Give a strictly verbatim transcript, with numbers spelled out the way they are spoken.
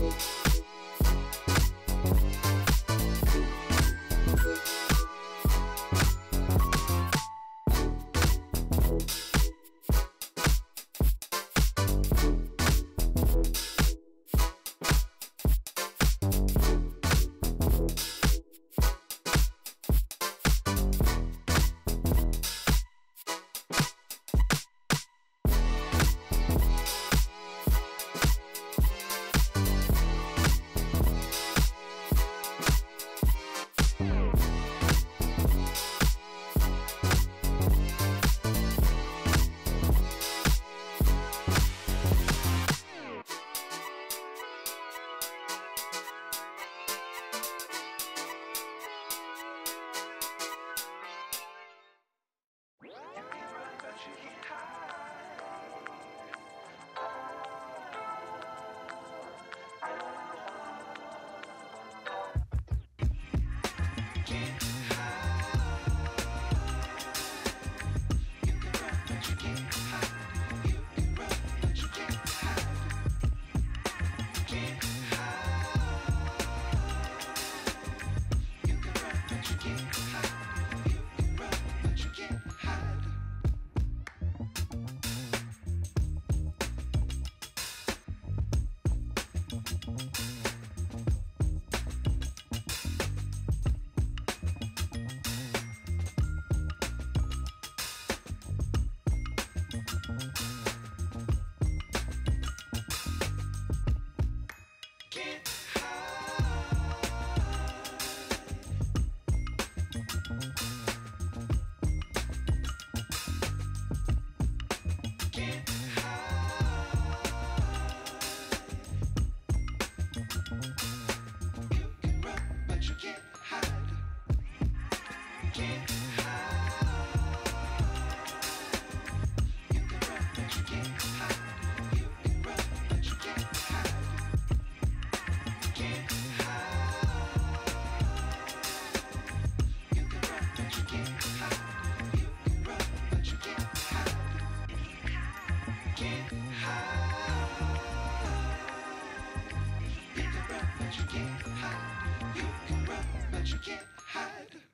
You can run, but you can't hide.